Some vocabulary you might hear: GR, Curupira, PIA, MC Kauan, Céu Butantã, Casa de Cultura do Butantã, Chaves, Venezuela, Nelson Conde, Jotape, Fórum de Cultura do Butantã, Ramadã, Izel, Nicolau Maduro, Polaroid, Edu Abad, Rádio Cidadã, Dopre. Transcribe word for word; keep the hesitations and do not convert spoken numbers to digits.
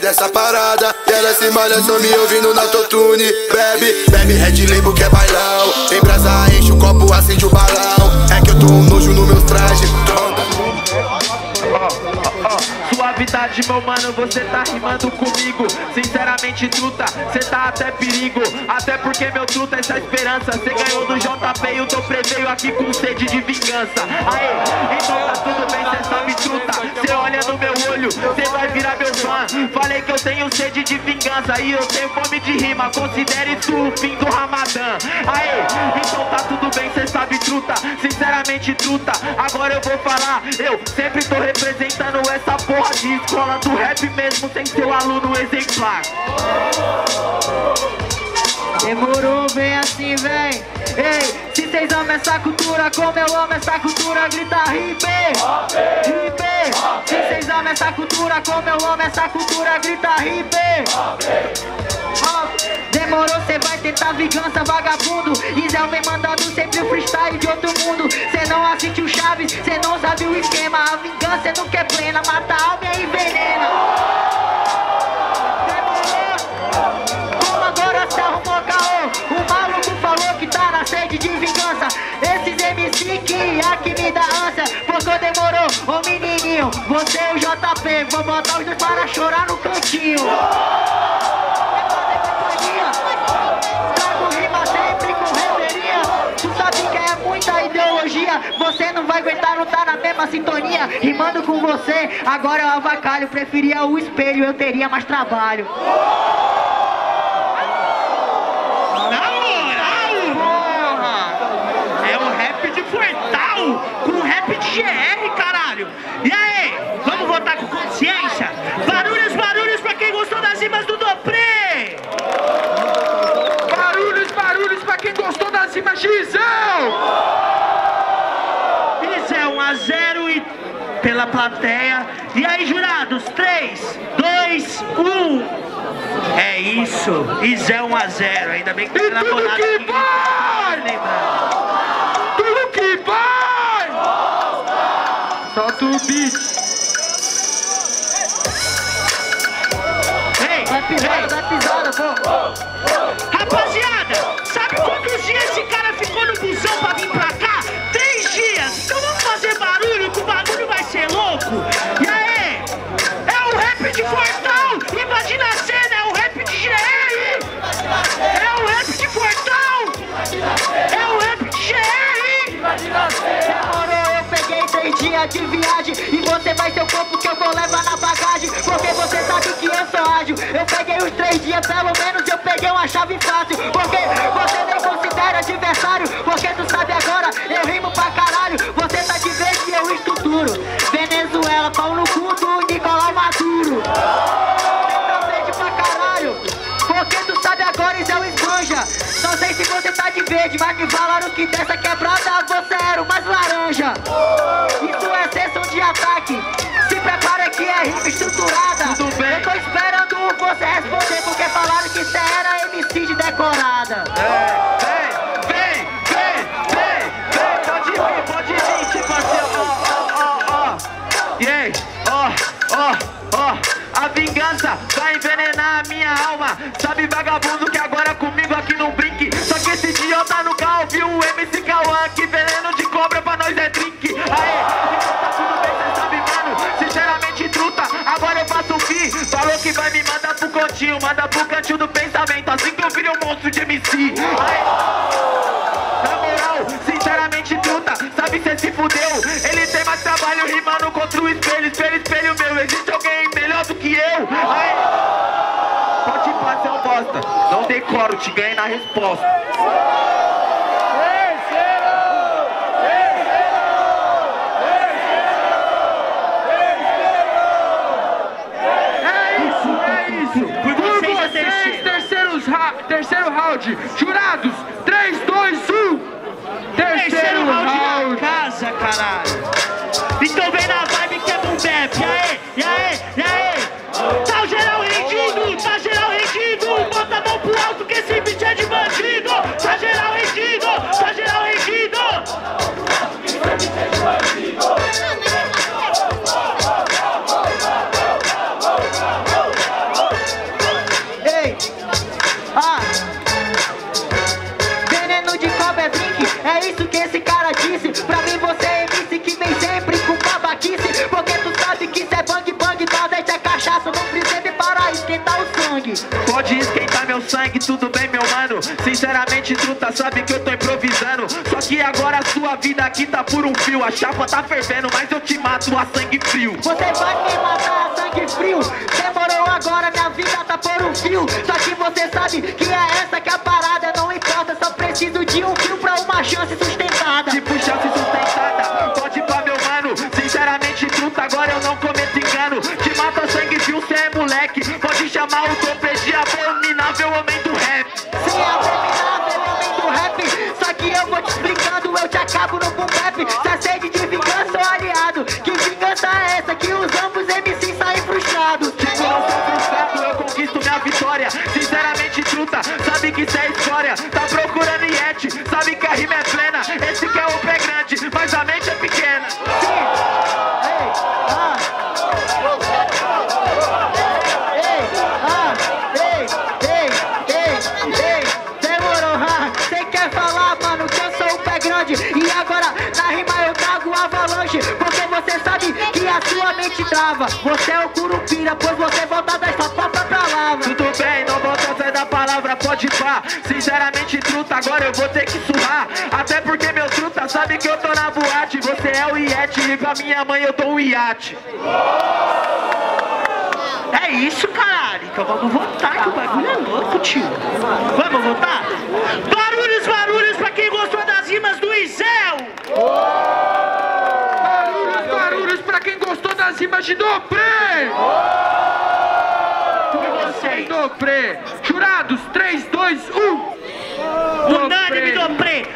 Dessa parada, e ela se malha, só me ouvindo na totune. Bebe, bebe Red Label que é bailão. Embrasa, enche o copo, acende o balão. É que eu tô um nojo no meu traje. Suavidade, meu mano, você tá rimando comigo. Sinceramente, truta, cê tá até perigo. Até porque, meu truta, essa esperança cê ganhou do J P e o Dopre veio aqui com sede de vingança. Aê, então tá tudo bem, cê sabe, truta. Cê olha no meu olho, cê vai virar meu fã. Falei que eu tenho sede de vingança e eu tenho fome de rima. Considere isso o fim do Ramadã. Aê, então tá tudo bem, cê sabe, truta. Sinceramente, truta, agora eu vou falar. Eu sempre tô representando essa porra de escola do rap mesmo sem ser um aluno exemplar. Demorou, vem assim, vem. Ei, se vocês amam essa cultura como eu amo essa cultura, grita R I P, R I P. Se vocês amam essa cultura como eu amo essa cultura, grita R I P. Demorou, cê vai tentar vingança, vagabundo. Izel vem mandando sempre o freestyle de outro mundo. Cê não assiste o Chaves, cê não sabe o esquema. A vingança nunca é plena, mata a alma e envenena. Demorou, como agora se arrumou caô. O maluco falou que tá na sede de vingança. Esses M C que aqui me dá ânsia. Porque demorou, ô menininho, você e o J P, vou botar os dois para chorar no cantinho. Você não vai aguentar, não tá na mesma sintonia. Rimando com você, agora eu avacalho. Preferia o espelho, eu teria mais trabalho. Na moral, é um rap de portal com rap de G R, caralho. E aí, vamos votar com consciência? Barulhos, barulhos pra quem gostou das rimas do Dopre. Barulhos, barulhos pra quem gostou das rimas de Izel. Zero e pela plateia. E aí, jurados, três, dois, um. É isso, Izel um a zero. Ainda bem que tá gravado. Tudo que vai! Tudo que vai! Solta o beat. Ei, vai pisada, vai pisada, pô. Rapaziada, sabe quantos dias esse cara ficou no busão pra vir pra cá? De viagem, e você vai ser o corpo que eu vou levar na bagagem. Porque você sabe que eu sou ágil. Eu peguei os três dias, pelo menos eu peguei uma chave fácil. Porque você nem considera adversário. Porque tu sabe agora, eu rimo pra caralho. Você tá de vez e eu estruturo. Venezuela, pau no cu do Nicolau Maduro. Não sei se você tá de verde, mas me falaram que dessa quebrada você era o mais laranja. Isso é sessão de ataque, se prepara que é rima estruturada. Eu tô esperando você responder, porque falaram que você era M C de decorada. Vem, vem, vem, vem, vem, pode vir, pode vir, tipo assim, ó, ó, ó, ó. E aí, ó, ó, ó, a vingança vai envenenar a minha alma. Sabe, vagabundo, que agora comigo aqui não brinque. Só que esse idiota no carro viu o M C Kauan, que veneno de cobra pra nós é drink. Aê, então tá tudo bem, cê sabe, mano. Sinceramente, truta, agora eu faço o fim. Falou que vai me mandar pro cantinho, manda pro cantinho do pensamento. Assim que eu virei um monstro de M C. Aê, na moral, sinceramente, truta, sabe, cê se fudeu. Ele tem mais trabalho rimando contra o espelho. Espelho, espelho meu, existe alguém melhor do que eu? Aê, não decoro, te ganhei na resposta. É isso, é isso. Por vocês, Por vocês terceiros ra terceiro round. Jurados, três, dois, um. Terceiro, terceiro round, round da casa, caralho. Então vem na vibe que é bom bep. E aí, e aí, e aí. Tá o geral rendido, tá geral rendido. Bota a mão pro alto que esse bicho é de bandido. Tá geral rendido, tá geral rendido. esquentar o sangue. Pode esquentar meu sangue, tudo bem, meu mano. Sinceramente, truta, sabe que eu tô improvisando. Só que agora a sua vida aqui tá por um fio. A chapa tá fervendo, mas eu te mato a sangue frio. Você vai me matar a sangue frio. Demorou, agora minha vida tá por um fio. Só que você sabe que é essa que é a parada. Não importa, só preciso de um fio pra uma chance sustentada. Tipo chance sustentada, pode ir pra meu mano. Sinceramente, truta, agora eu não cometo engano. Te mato a sangue frio, cê é moleque. Pode chamar o Dopre de abominável homem do rap. Cê é abominável homem do rap. Só que eu vou te explicando, eu te acabo no boom bap. Se é sede de vingança, ou aliado. Que vingança é essa que os ambos M Cs saem frustrados? Tipo, não sou frustrado, eu conquisto minha vitória. Sinceramente, truta, sabe que cê é história. Tá procurando iete, sabe que a rima é plena. Esse que é o pé grande, mas a mente é pequena. E agora na rima eu trago avalanche, porque você sabe que a sua mente trava. Você é o curupira, pois você volta da sua própria palavra. Tudo bem, não volta atrás da palavra, pode pá. Sinceramente, truta, agora eu vou ter que surrar. Até porque meu truta sabe que eu tô na boate. Você é o iete e pra minha mãe eu tô um iate. É isso, caralho. Então vamos votar, que o bagulho é louco, tio. Vamos votar? Barulhos, barulhos pra quem gostou das rimas do Izel. Barulhos, barulhos pra quem gostou das rimas de Dopre. Dopre. Jurados, três, dois, um. Unânime, Dopre.